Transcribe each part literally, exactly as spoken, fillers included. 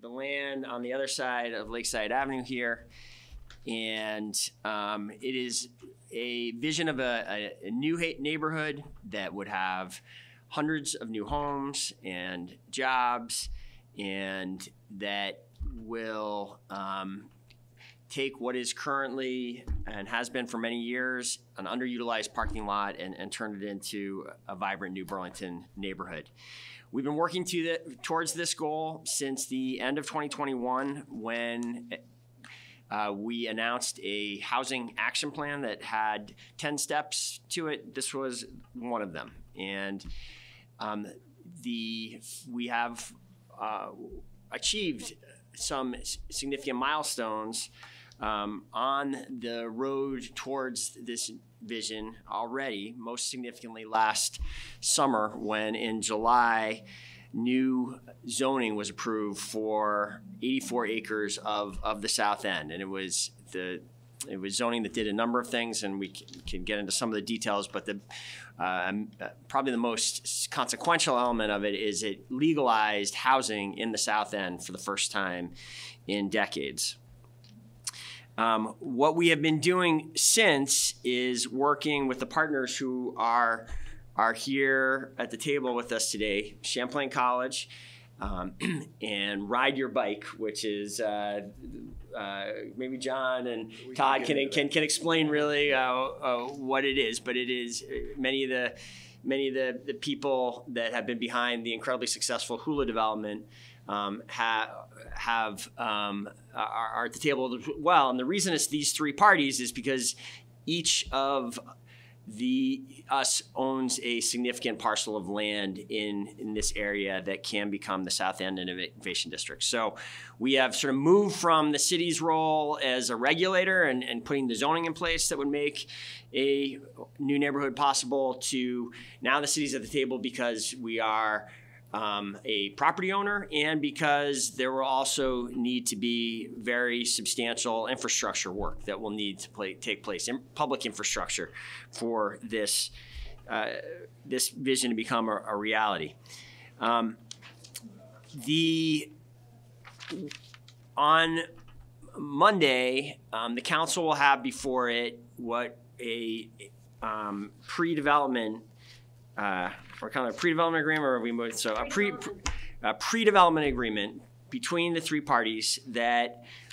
the land on the other side of Lakeside Avenue here. And um, it is a vision of a, a, a new neighborhood that would have hundreds of new homes and jobs, and that will um, take what is currently and has been for many years an underutilized parking lot and, and turn it into a vibrant new Burlington neighborhood. We've been working to the, towards this goal since the end of twenty twenty-one, when uh, we announced a housing action plan that had ten steps to it. This was one of them. And um, the, we have uh, achieved some significant milestones um, on the road towards this vision already, most significantly last summer, when in July, new zoning was approved for eighty-four acres of, of the South End. And it was the It was zoning that did a number of things, and we can get into some of the details, but the uh, probably the most consequential element of it is it legalized housing in the South End for the first time in decades. Um, what we have been doing since is working with the partners who are, are here at the table with us today, Champlain College, Um, and Ride Your Bike, which is uh, uh, maybe John and we Todd can can, can can explain really uh, uh, what it is, but it is many of the many of the, the people that have been behind the incredibly successful Hula development um, ha have um, are, are at the table as well. And the reason it's these three parties is because each of The us owns a significant parcel of land in, in this area that can become the South End Innovation District. So we have sort of moved from the city's role as a regulator and, and putting the zoning in place that would make a new neighborhood possible to now the city's at the table because we are um, a property owner, and because there will also need to be very substantial infrastructure work that will need to play, take place in public infrastructure for this, uh, this vision to become a, a reality. Um, the, on Monday, um, the council will have before it what a um, pre-development Uh, or kind of a pre-development agreement, or we moved, so a pre, pre a pre-development agreement between the three parties that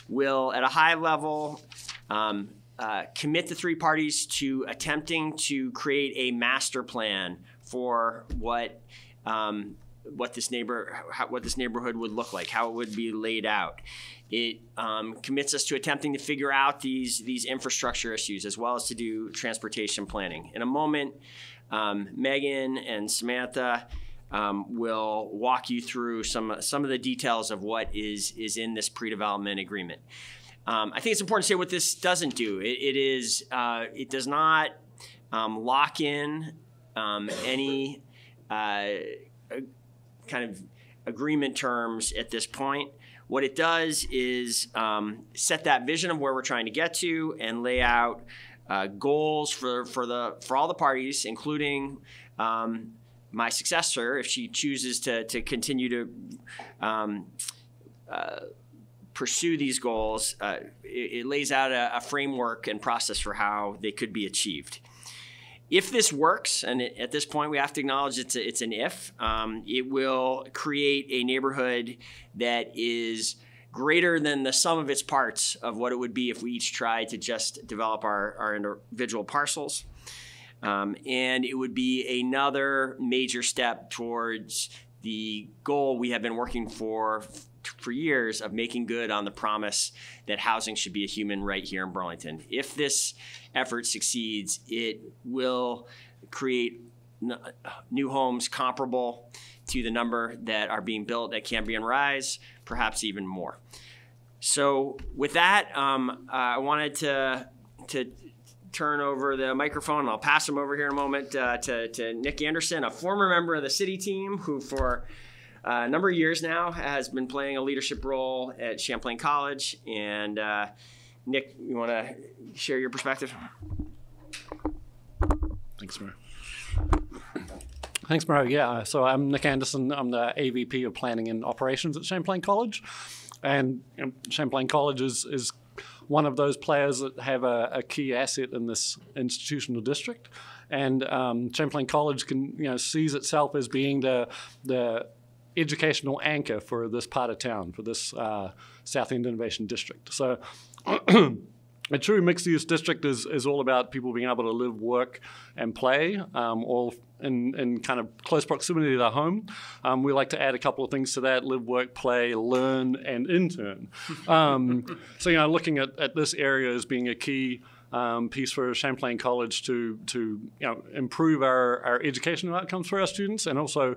will, at a high level, um, uh, commit the three parties to attempting to create a master plan for what um, what this neighbor how, what this neighborhood would look like, how it would be laid out. It um, commits us to attempting to figure out these these infrastructure issues, as well as to do transportation planning. In a moment, Um, Meagan and Samantha um, will walk you through some some of the details of what is is in this pre-development agreement. Um, I think it's important to say what this doesn't do. It, it is uh, it does not um, lock in um, any uh, kind of agreement terms at this point. What it does is um, set that vision of where we're trying to get to and lay out Uh, goals for for the for all the parties, including um, my successor, if she chooses to to continue to um, uh, pursue these goals. Uh, it, it lays out a, a framework and process for how they could be achieved. If this works, and it, at this point we have to acknowledge it's a, it's an if. Um, it will create a neighborhood that is greater than the sum of its parts of what it would be if we each tried to just develop our, our individual parcels. Um, and it would be another major step towards the goal we have been working for for years of making good on the promise that housing should be a human right here in Burlington. If this effort succeeds, it will create new homes comparable to the number that are being built at Cambrian Rise, perhaps even more. So with that, um, uh, I wanted to, to turn over the microphone, and I'll pass him over here in a moment, uh, to, to Nic Anderson, a former member of the city team who for a number of years now has been playing a leadership role at Champlain College. And uh, Nic, you wanna share your perspective? Thanks, Mark. Thanks, Mario. Yeah, so I'm Nic Anderson. I'm the A V P of Planning and Operations at Champlain College. And you know, Champlain College is, is one of those players that have a, a key asset in this institutional district. And um, Champlain College can, you know, sees itself as being the, the educational anchor for this part of town, for this uh, South End Innovation District. So a true mixed-use district is, is all about people being able to live, work, and play, um, all in, in kind of close proximity to their home. Um, we like to add a couple of things to that: live, work, play, learn, and intern. Um, so, you know, looking at, at this area as being a key Um, piece for Champlain College to to you know, improve our, our educational outcomes for our students, and also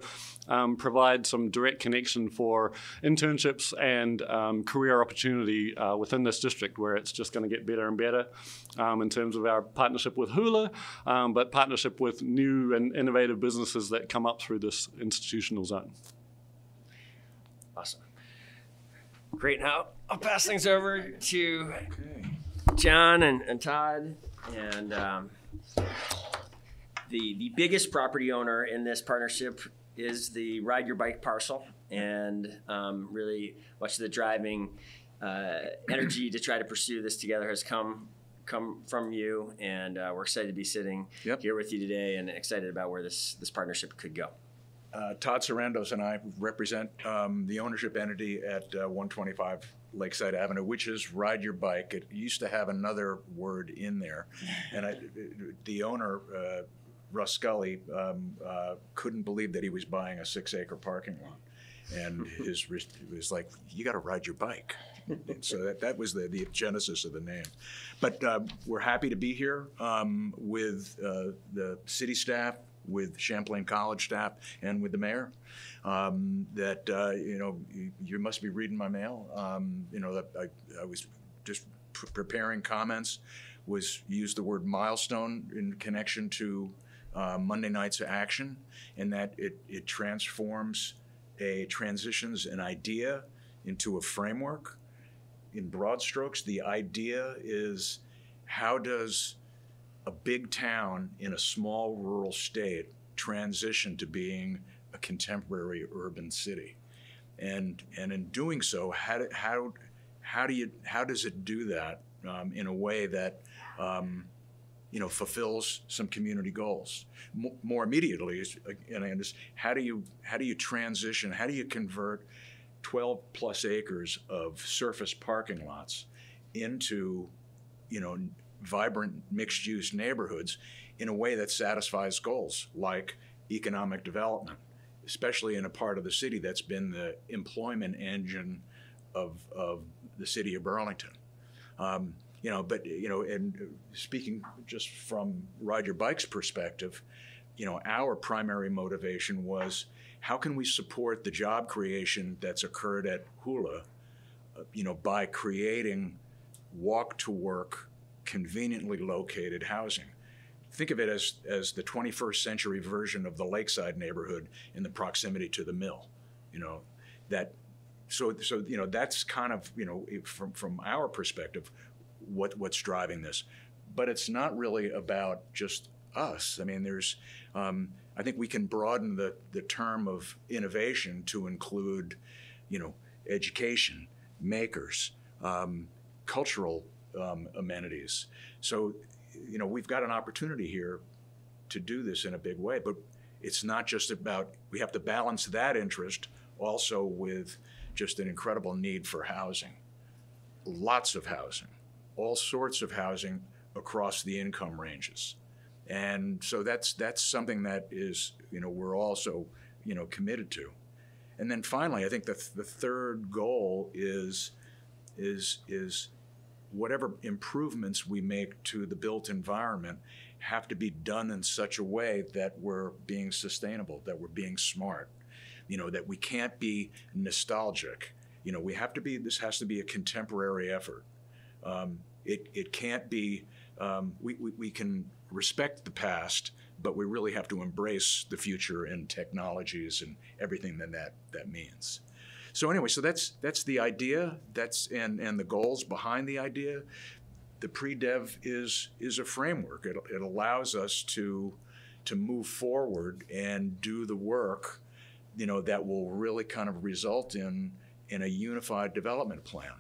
um, provide some direct connection for internships and um, career opportunity uh, within this district, where it's just going to get better and better um, in terms of our partnership with Hula, um, but partnership with new and innovative businesses that come up through this institutional zone. Awesome. Great. Now I'll pass things over to okay. John and, and Todd, and um, the the biggest property owner in this partnership is the Ride Your Bike parcel, and um, really much of the driving uh, energy to try to pursue this together has come come from you, and uh, we're excited to be sitting yep. here with you today, and excited about where this this partnership could go. Uh, Todd Sarandos and I represent um, the ownership entity at uh, one twenty-five Lakeside Avenue, which is Ride Your Bike. It used to have another word in there, and I, the owner, uh, Russ Scully, um, uh, couldn't believe that he was buying a six-acre parking lot, and his was like, "You got to ride your bike." And so that, that was the, the genesis of the name. But uh, we're happy to be here um, with uh, the city staff, with Champlain College staff, and with the mayor. Um, that, uh, you know, you, you must be reading my mail. Um, you know, that I, I was just pr preparing comments, was used the word milestone in connection to uh, Monday night's action, and that it, it transforms, a transitions an idea into a framework. In broad strokes, the idea is, how does a big town in a small rural state transition to being a contemporary urban city, and and in doing so, how do, how how do you how does it do that um, in a way that um, you know, fulfills some community goals M more immediately? Is, and I understand, how do you how do you transition? How do you convert twelve plus acres of surface parking lots into, you know, vibrant mixed-use neighborhoods in a way that satisfies goals like economic development, especially in a part of the city that's been the employment engine of, of the city of Burlington. Um, you know, but, you know, and speaking just from Ride Your Bike's perspective, you know, our primary motivation was, how can we support the job creation that's occurred at Hula, uh, you know, by creating walk-to-work, conveniently located housing. Think of it as, as the twenty-first century version of the Lakeside neighborhood in the proximity to the mill, you know, that, so, so, you know, that's kind of, you know, from, from our perspective, what, what's driving this. But it's not really about just us. I mean, there's, um, I think we can broaden the, the term of innovation to include, you know, education, makers, um, cultural Um, amenities. So, you know, we've got an opportunity here to do this in a big way, but it's not just about, we have to balance that interest also with just an incredible need for housing. Lots of housing, all sorts of housing across the income ranges. And so that's, that's something that is, you know, we're also, you know, committed to. And then finally, I think the, th the third goal is, is, is, whatever improvements we make to the built environment have to be done in such a way that we're being sustainable, that we're being smart, you know, that we can't be nostalgic. You know, we have to be, this has to be a contemporary effort. Um, it, it can't be, um, we, we, we can respect the past, but we really have to embrace the future and technologies and everything that that, that means. So anyway, so that's that's the idea. That's and and the goals behind the idea. The pre-dev is is a framework. It, it allows us to, to move forward and do the work, you know, that will really kind of result in in a unified development plan.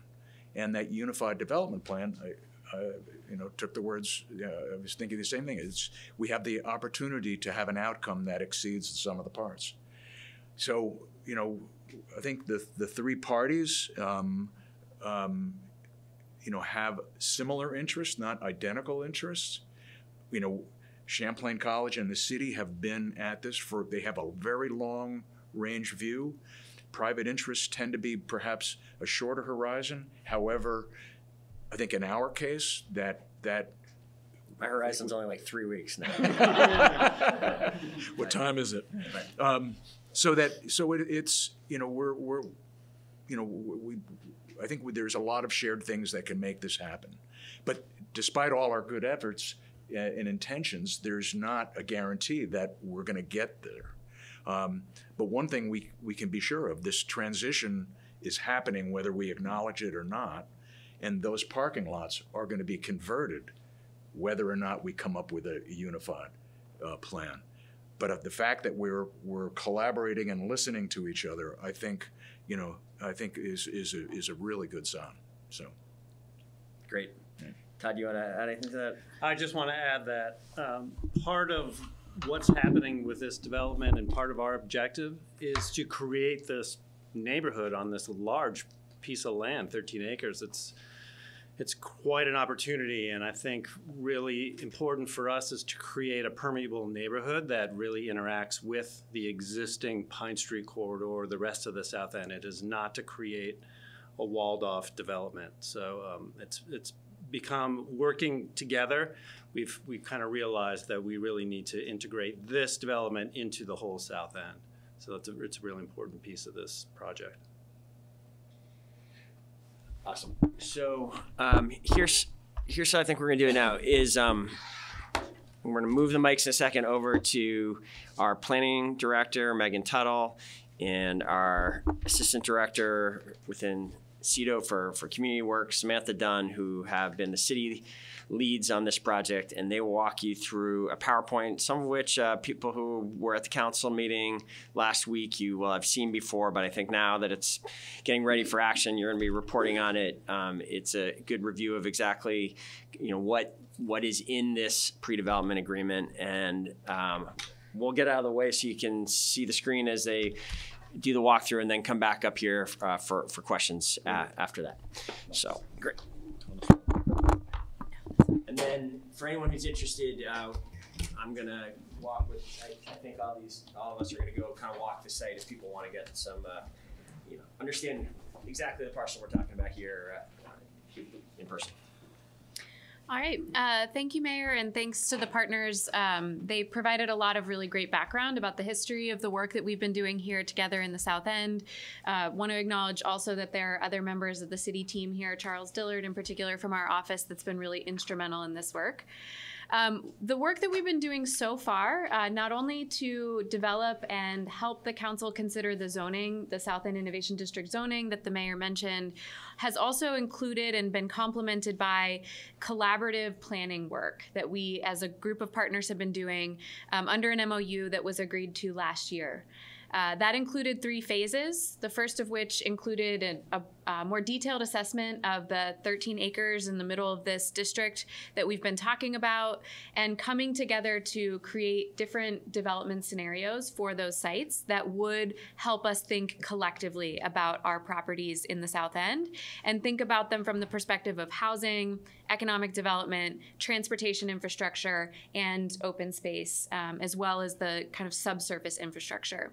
And that unified development plan, I, I, you know, took the words, uh, I was thinking the same thing. It's, we have the opportunity to have an outcome that exceeds the sum of the parts. So, you know, I think the, the three parties, um, um, you know, have similar interests, not identical interests. You know, Champlain College and the city have been at this for, they have a very long range view. Private interests tend to be perhaps a shorter horizon. However, I think in our case, that that my horizon's only like three weeks now. What time is it? Um, so that so it, it's you know we're we're you know we I think we, there's a lot of shared things that can make this happen. But despite all our good efforts and intentions, there's not a guarantee that we're going to get there. Um, but one thing we, we can be sure of, this transition is happening whether we acknowledge it or not, and those parking lots are going to be converted whether or not we come up with a unified uh, plan. But of the fact that we're, we're collaborating and listening to each other, I think, you know, I think is, is, a, is a really good sign. So, great. Yeah. Todd, you want to add anything to that? I just want to add that um, part of what's happening with this development and part of our objective is to create this neighborhood on this large piece of land, thirteen acres. It's it's quite an opportunity, and I think really important for us is to create a permeable neighborhood that really interacts with the existing Pine Street corridor, the rest of the South End. It is not to create a walled-off development. So um, it's it's become working together. We've we kind of realized that we really need to integrate this development into the whole South End. So that's a, it's a really important piece of this project. Awesome. So um, here's here's how I think we're going to do it now. Is um, we're going to move the mics in a second over to our planning director Meagan Tuttle and our assistant director within CEDO for for community work, Samantha Dunn, who have been the city leads on this project, and they will walk you through a PowerPoint, some of which uh, people who were at the council meeting last week you will have seen before, but I think now that it's getting ready for action, you're going to be reporting on it. Um, it's a good review of exactly, you know, what what is in this pre-development agreement, and um, we'll get out of the way so you can see the screen as they do the walkthrough, and then come back up here uh, for, for questions uh, after that. So, great. And then for anyone who's interested, uh, I'm gonna walk with, I, I think all these, all of us are gonna go kind of walk the site if people wanna get some, uh, you know, understand exactly the parcel we're talking about here uh, in person. All right. Uh, thank you, Mayor, and thanks to the partners. Um, they provided a lot of really great background about the history of the work that we've been doing here together in the South End. Uh, want to acknowledge also that there are other members of the city team here, Charles Dillard in particular from our office, that's been really instrumental in this work. Um, the work that we've been doing so far, uh, not only to develop and help the council consider the zoning, the South End Innovation District zoning that the mayor mentioned, has also included and been complemented by collaborative planning work that we as a group of partners have been doing um, under an M O U that was agreed to last year. Uh, that included three phases, the first of which included a, a, a more detailed assessment of the thirteen acres in the middle of this district that we've been talking about, and coming together to create different development scenarios for those sites that would help us think collectively about our properties in the South End and think about them from the perspective of housing, economic development, transportation infrastructure, and open space, um, as well as the kind of subsurface infrastructure.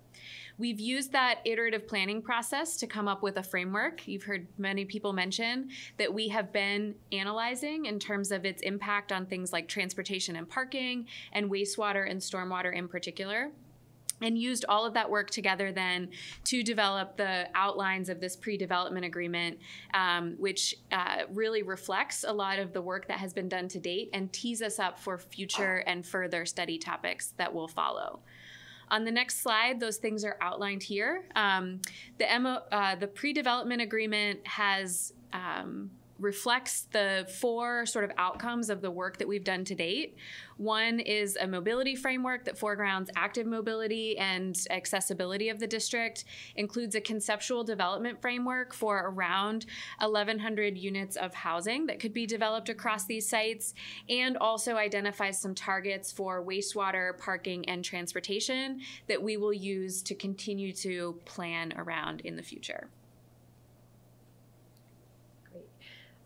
We've used that iterative planning process to come up with a framework. You've heard many people mention that we have been analyzing in terms of its impact on things like transportation and parking and wastewater and stormwater in particular, and used all of that work together then to develop the outlines of this pre-development agreement, um, which uh, really reflects a lot of the work that has been done to date and tees us up for future and further study topics that will follow. On the next slide, those things are outlined here. Um, the M O, uh, the pre-development agreement has um, reflects the four sort of outcomes of the work that we've done to date. One is a mobility framework that foregrounds active mobility and accessibility of the district, includes a conceptual development framework for around eleven hundred units of housing that could be developed across these sites, and also identifies some targets for wastewater, parking, and transportation that we will use to continue to plan around in the future.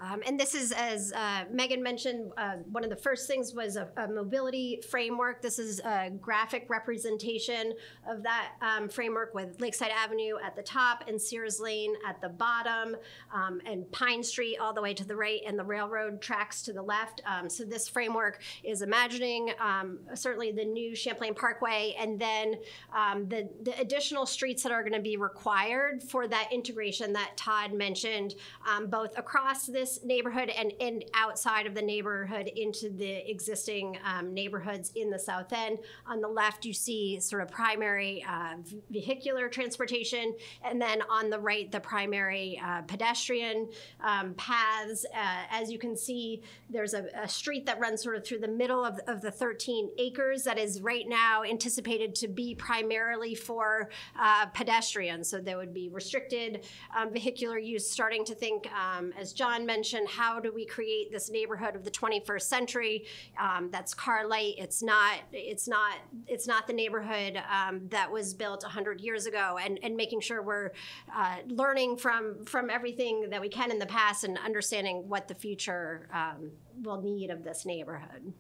Um, and this is, as uh, Meagan mentioned, uh, one of the first things was a, a mobility framework. This is a graphic representation of that um, framework with Lakeside Avenue at the top and Sears Lane at the bottom, um, and Pine Street all the way to the right and the railroad tracks to the left. Um, so this framework is imagining um, certainly the new Champlain Parkway, and then um, the, the additional streets that are going to be required for that integration that Todd mentioned, um, both across this neighborhood and, and outside of the neighborhood into the existing um, neighborhoods in the South End. On the left, you see sort of primary uh, vehicular transportation, and then on the right, the primary uh, pedestrian um, paths. Uh, as you can see, there's a, a street that runs sort of through the middle of, of the thirteen acres that is right now anticipated to be primarily for uh, pedestrians. So there would be restricted um, vehicular use, starting to think, um, as John mentioned, mention how do we create this neighborhood of the twenty-first century um, that's car light. It's not it's not it's not the neighborhood um, that was built one hundred years ago, and, and making sure we're uh, learning from from everything that we can in the past and understanding what the future um, will need of this neighborhood.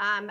Um,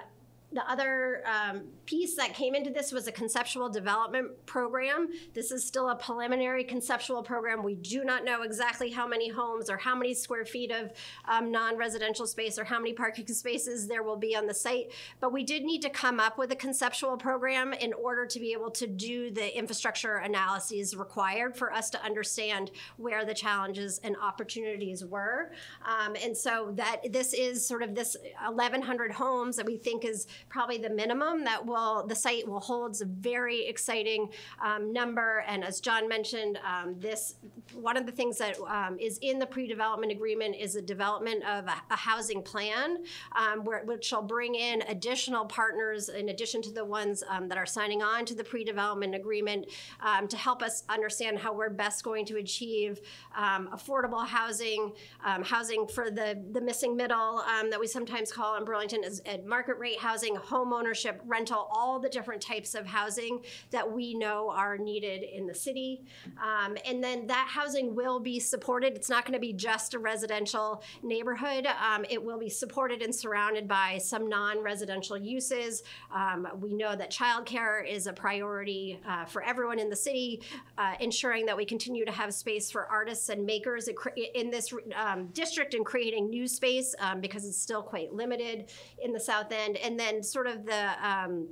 The other um, piece that came into this was a conceptual development program. This is still a preliminary conceptual program. We do not know exactly how many homes or how many square feet of um, non-residential space or how many parking spaces there will be on the site, but we did need to come up with a conceptual program in order to be able to do the infrastructure analyses required for us to understand where the challenges and opportunities were. Um, and so that this is sort of this eleven hundred homes that we think is probably the minimum that will the site will hold. Is a very exciting um, number, and as John mentioned, um, this one of the things that um, is in the pre-development agreement is a development of a, a housing plan, um, where, which will bring in additional partners in addition to the ones um, that are signing on to the pre-development agreement, um, to help us understand how we're best going to achieve um, affordable housing, um, housing for the the missing middle um, that we sometimes call in Burlington as market rate housing. Housing, home ownership, rental, all the different types of housing that we know are needed in the city. Um, and then that housing will be supported. It's not going to be just a residential neighborhood. Um, it will be supported and surrounded by some non-residential uses. Um, we know that childcare is a priority uh, for everyone in the city, uh, ensuring that we continue to have space for artists and makers in this um, district and creating new space, um, because it's still quite limited in the South End. And then sort of the um,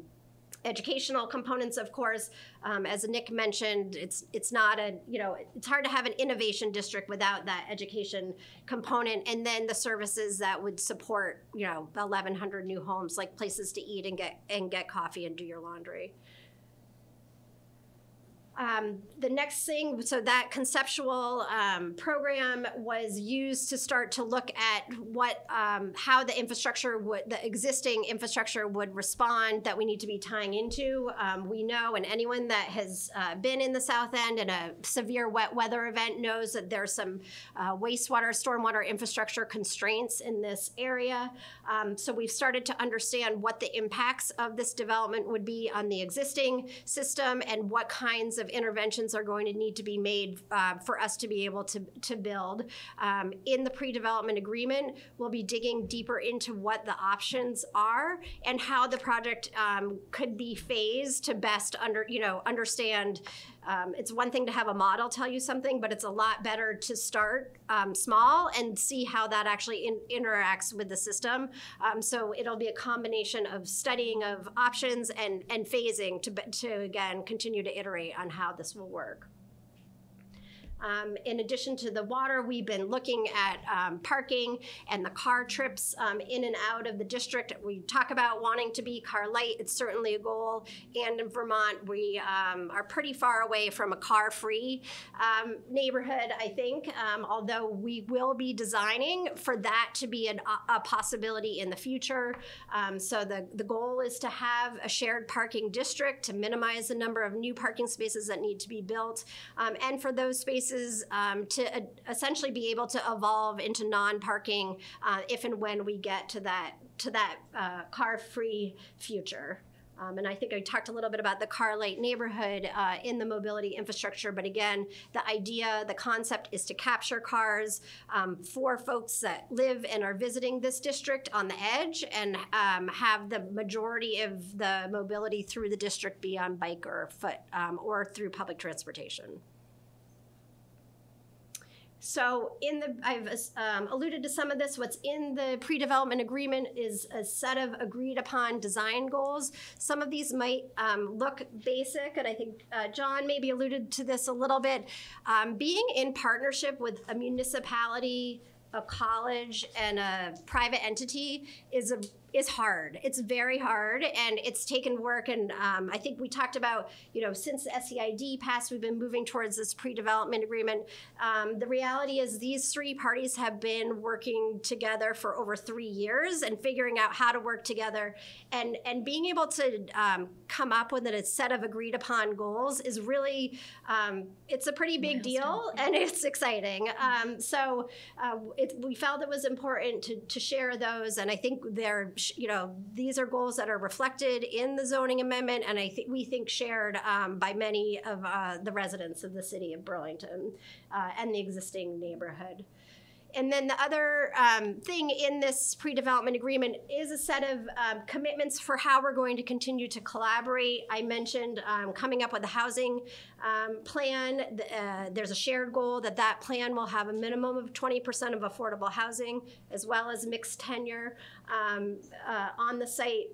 educational components, of course, um, as Nick mentioned, it's it's not a, you know, it's hard to have an innovation district without that education component, and then the services that would support, you know, eleven hundred new homes, like places to eat and get and get coffee and do your laundry. Um, the next thing, so that conceptual um, program was used to start to look at what, um, how the infrastructure would, the existing infrastructure would respond that we need to be tying into. Um, we know, and anyone that has uh, been in the South End in a severe wet weather event knows that there's some uh, wastewater, stormwater infrastructure constraints in this area. Um, so we've started to understand what the impacts of this development would be on the existing system and what kinds of interventions are going to need to be made uh, for us to be able to, to build. Um, in the pre-development agreement, we'll be digging deeper into what the options are and how the project um, could be phased to best under, you know, understand. Um, it's one thing to have a model tell you something, but it's a lot better to start um, small and see how that actually in, interacts with the system. Um, so it'll be a combination of studying of options and, and phasing to, to, again, continue to iterate on how this will work. Um, in addition to the water, we've been looking at um, parking and the car trips um, in and out of the district. We talk about wanting to be car light. It's certainly a goal. And in Vermont, we um, are pretty far away from a car-free um, neighborhood, I think, um, although we will be designing for that to be an, a possibility in the future. Um, so the, the goal is to have a shared parking district to minimize the number of new parking spaces that need to be built, um, and for those spaces Um, to uh, essentially be able to evolve into non-parking uh, if and when we get to that to that uh, car-free future. Um, and I think I talked a little bit about the car-light neighborhood uh, in the mobility infrastructure, but again, the idea, the concept is to capture cars um, for folks that live and are visiting this district on the edge, and um, have the majority of the mobility through the district be on bike or foot um, or through public transportation. So in the, I've um, alluded to some of this. What's in the pre-development agreement is a set of agreed upon design goals. Some of these might um, look basic, and I think uh, John maybe alluded to this a little bit. Um, being in partnership with a municipality, a college, and a private entity is a is hard. It's very hard, and it's taken work. And um, I think we talked about, you know, since the S E I D passed, we've been moving towards this pre-development agreement. Um, the reality is these three parties have been working together for over three years and figuring out how to work together. And, and being able to um, come up with a set of agreed upon goals is really, um, it's a pretty big deal, and it's exciting. Um, so uh, it, we felt it was important to, to share those, and I think they're, you know, these are goals that are reflected in the zoning amendment, and I think we think shared um, by many of uh, the residents of the city of Burlington uh, and the existing neighborhood. And then the other um, thing in this pre-development agreement is a set of um, commitments for how we're going to continue to collaborate. I mentioned um, coming up with a housing um, plan. Uh, there's a shared goal that that plan will have a minimum of twenty percent of affordable housing, as well as mixed tenure um, uh, on the site.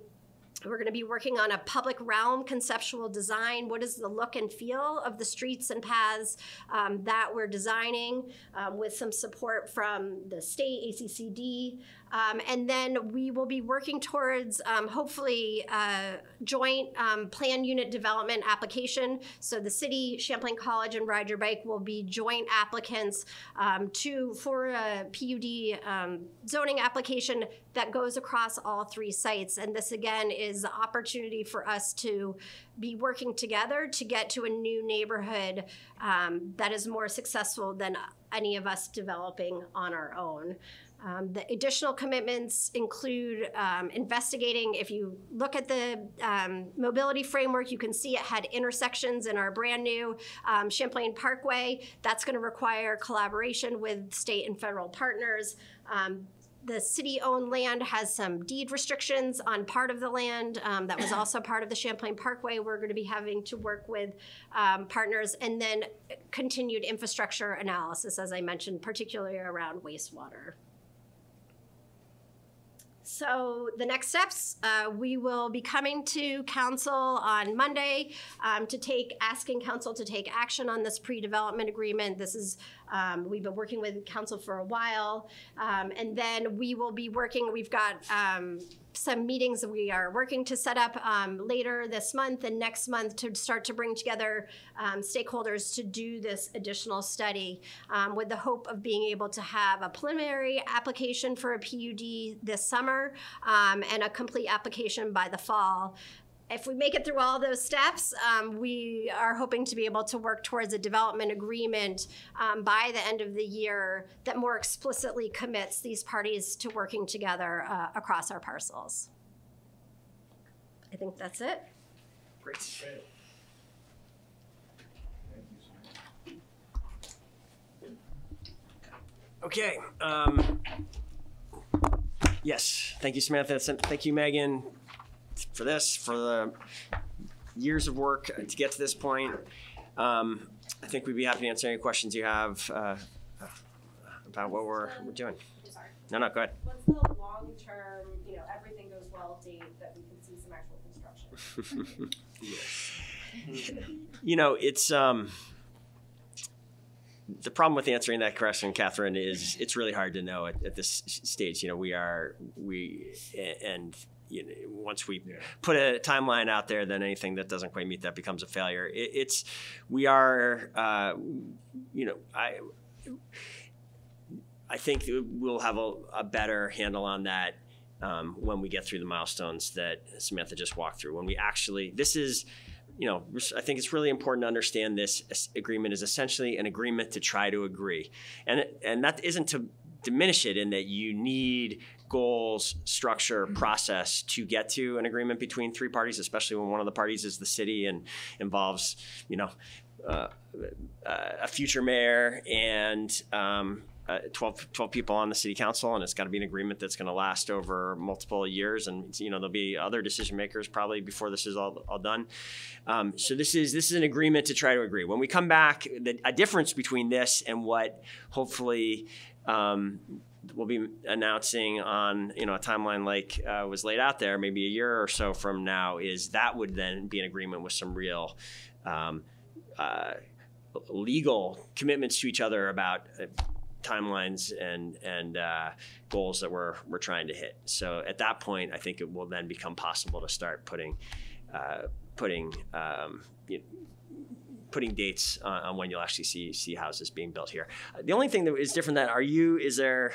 We're going to be working on a public realm conceptual design. What is the look and feel of the streets and paths um, that we're designing, um, with some support from the state, A C C D. Um, and then we will be working towards, um, hopefully, uh, joint um, plan unit development application. So the city, Champlain College, and Ride Your Bike will be joint applicants um, to for a P U D um, zoning application that goes across all three sites. And this, again, is the opportunity for us to be working together to get to a new neighborhood um, that is more successful than any of us developing on our own. Um, the additional commitments include um, investigating. If you look at the um, mobility framework, you can see it had intersections in our brand new um, Champlain Parkway. That's going to require collaboration with state and federal partners. Um, The city-owned land has some deed restrictions on part of the land um, that was also part of the Champlain Parkway. We're going to be having to work with um, partners, and then continued infrastructure analysis, as I mentioned, particularly around wastewater. So the next steps, uh, we will be coming to council on Monday um, to take, asking council to take action on this pre-development agreement. This is, um, we've been working with council for a while, um, and then we will be working, we've got um, some meetings that we are working to set up um, later this month and next month to start to bring together um, stakeholders to do this additional study um, with the hope of being able to have a preliminary application for a P U D this summer um, and a complete application by the fall. If we make it through all those steps, um, we are hoping to be able to work towards a development agreement um, by the end of the year that more explicitly commits these parties to working together uh, across our parcels. I think that's it. Great. Thank you, Samantha. Okay. Um, yes. Thank you, Samantha. Thank you, Meagan, for this, for the years of work to get to this point. Um, I think we'd be happy to answer any questions you have uh, about what we're, we're doing. No, no, go ahead. What's the long-term, you know, everything goes well date that we can see some actual construction? Yes. You know, it's, um, The problem with answering that question, Catherine, is it's really hard to know at, at this stage. You know, we are, we, and you know, once we yeah. put a timeline out there, then anything that doesn't quite meet that becomes a failure. It, it's, we are, uh, you know, I, I think we'll have a, a better handle on that um, when we get through the milestones that Samantha just walked through. When we actually, this is, you know, I think it's really important to understand this agreement is essentially an agreement to try to agree. And, and that isn't to diminish it in that you need goals, structure, process to get to an agreement between three parties, especially when one of the parties is the city and involves, you know, uh, a future mayor and um, uh, twelve, twelve people on the city council. And it's got to be an agreement that's going to last over multiple years. And, you know, there'll be other decision makers probably before this is all, all done. Um, so this is, this is an agreement to try to agree. When we come back, the, a difference between this and what hopefully um, we'll be announcing on, you know, a timeline like uh, was laid out there, maybe a year or so from now, is that would then be an agreement with some real um, uh, legal commitments to each other about uh, timelines and and uh, goals that we're we're trying to hit. So at that point, I think it will then become possible to start putting uh, putting um, you know, putting dates on, on when you'll actually see see houses being built here. Uh, the only thing that is different than are you is there.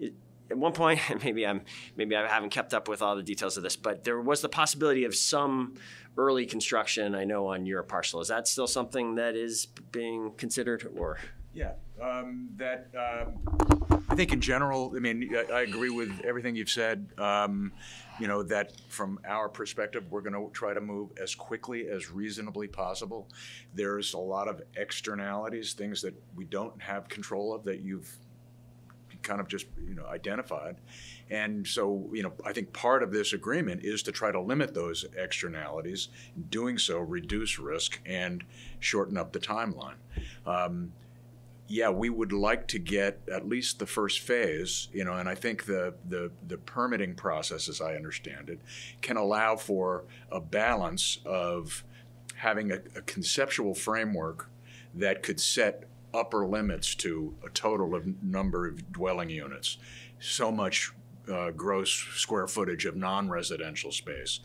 Is, At one point, maybe I'm, maybe I haven't kept up with all the details of this, but there was the possibility of some early construction. I know on your parcel, is that still something that is being considered, or? Yeah, um, that um, I think in general. I mean, I, I agree with everything you've said. Um, you know that from our perspective, we're going to try to move as quickly as reasonably possible. There's a lot of externalities, things that we don't have control of that you've kind of just, you know, identified. And so, you know, I think part of this agreement is to try to limit those externalities, doing so reduce risk and shorten up the timeline. Um, yeah, we would like to get at least the first phase, you know, and I think the, the, the permitting process, as I understand it, can allow for a balance of having a, a conceptual framework that could set upper limits to a total of number of dwelling units, so much uh, gross square footage of non-residential space,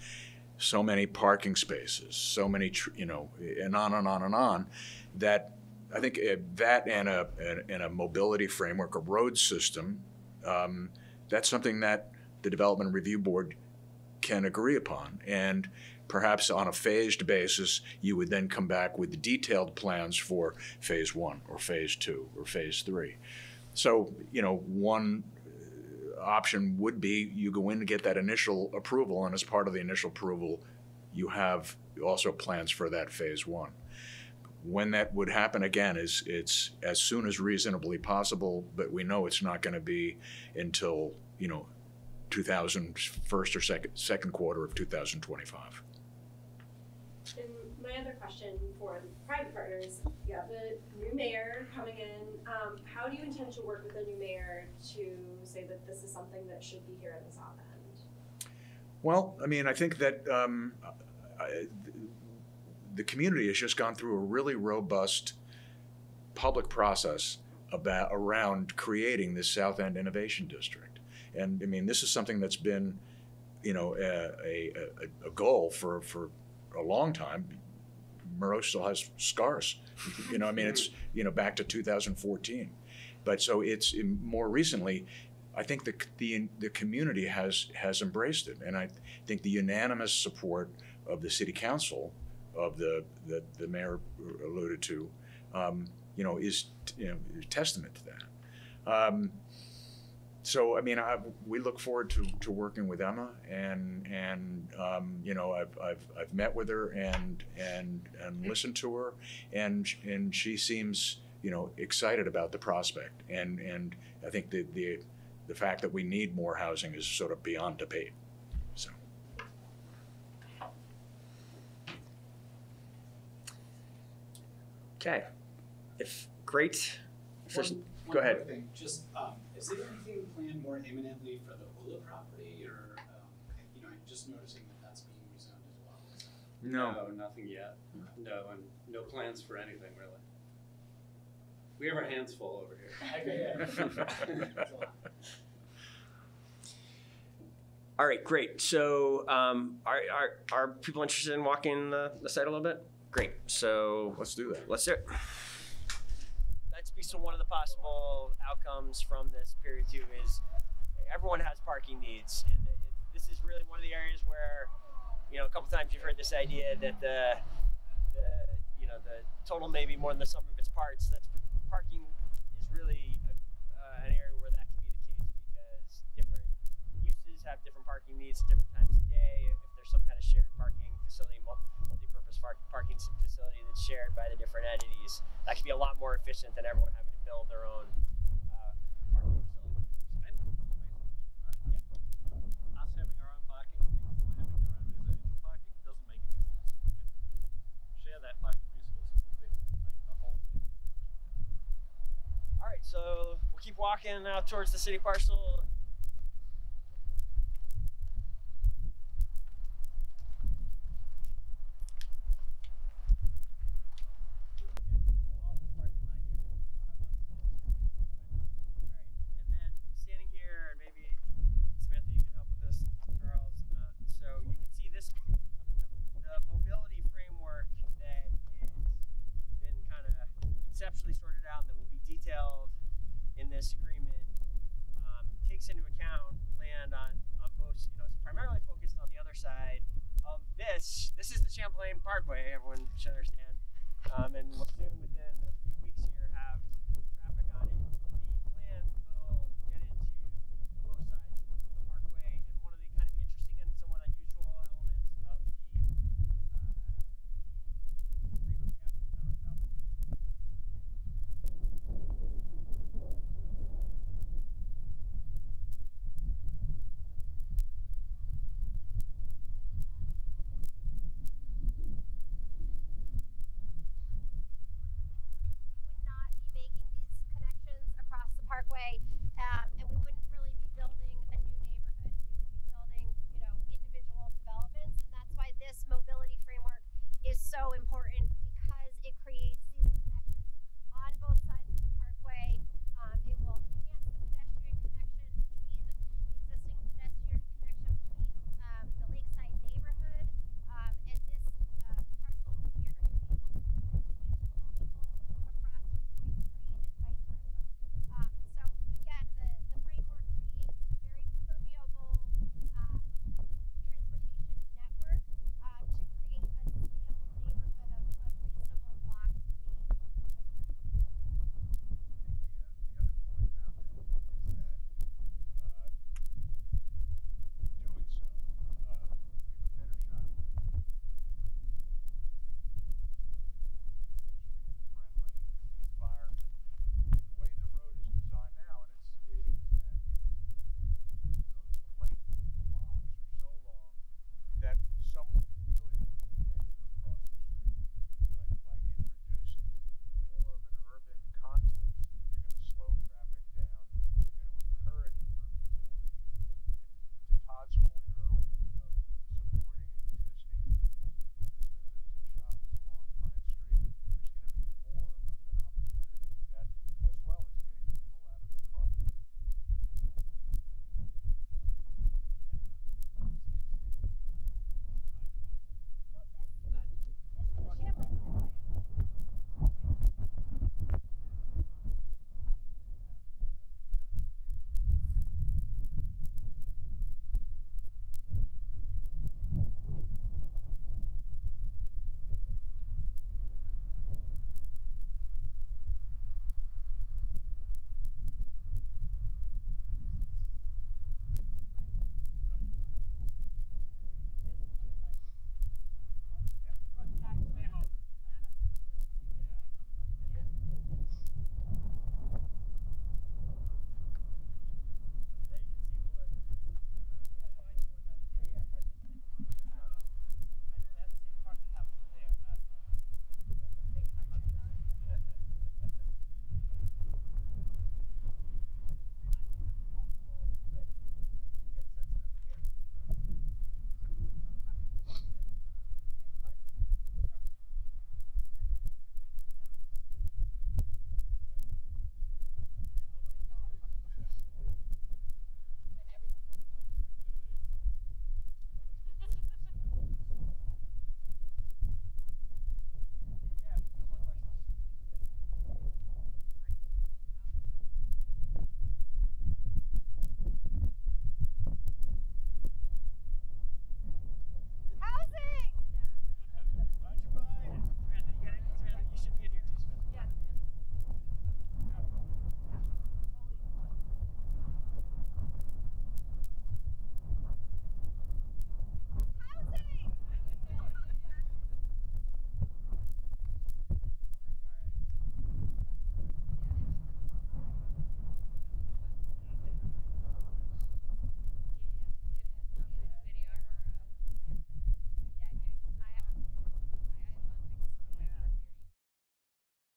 so many parking spaces, so many, tr you know, and on and on and on. That I think uh, that and a and a mobility framework, a road system, um, that's something that the Development Review Board can agree upon. And perhaps on a phased basis, you would then come back with detailed plans for phase one or phase two or phase three. So, you know, one option would be you go in to get that initial approval, and as part of the initial approval, you have also plans for that phase one. When that would happen, again, is it's as soon as reasonably possible, but we know it's not going to be until, you know, two thousand, first or second, second quarter of two thousand twenty-five. And my other question for the private partners, you have the new mayor coming in. Um, how do you intend to work with the new mayor to say that this is something that should be here in the South End? Well, I mean, I think that um, I, the community has just gone through a really robust public process about around creating this South End Innovation District. And I mean, this is something that's been, you know, a, a, a goal for, for a long time. Moreau still has scars, you know, I mean, it's, you know, back to two thousand fourteen. But so it's more recently, I think the, the, the community has, has embraced it. And I think the unanimous support of the city council, of the, the, the mayor alluded to, um, you know, is, you know, testament to that. Um, So I mean, I, we look forward to, to working with Emma, and and um, you know, I've, I've I've met with her and and and listened to her, and and she seems, you know, excited about the prospect, and and I think the the the fact that we need more housing is sort of beyond debate. So. Okay, if great, if there's, go ahead. Thing, just. Um, Is there anything planned more imminently for the Hula property, or um, you know, I'm just noticing that that's being rezoned as well? No, no, nothing yet. No, and no plans for anything really. We We have our hands full over here. That's a lot. All right, great. So um, are, are, are people interested in walking the, the site a little bit? Great. So let's do that. Let's do it. That's so one of the possible outcomes from this period two is everyone has parking needs. And this is really one of the areas where, you know, a couple times you've heard this idea that the, the you know, the total may be more than the sum of its parts. That's parking is really a, uh, an area where that can be the case because different have different parking needs at different times of day. If there's some kind of shared parking facility, multi-purpose parking facility that's shared by the different entities, that could be a lot more efficient than everyone having to build their own uh, parking facility. Yeah. Us having our own parking, people having their own residential parking, doesn't make any sense. We can share that parking resources with people to make the whole thing. All right, so we'll keep walking out towards the city parcel. Champlain Parkway, everyone should understand, um, and we'll soon within a few weeks here have traffic on it. The plan will get into both sides of the parkway, and one of the kind of interesting and somewhat unusual elements of the agreement we have with the federal government. Would not be making these connections across the parkway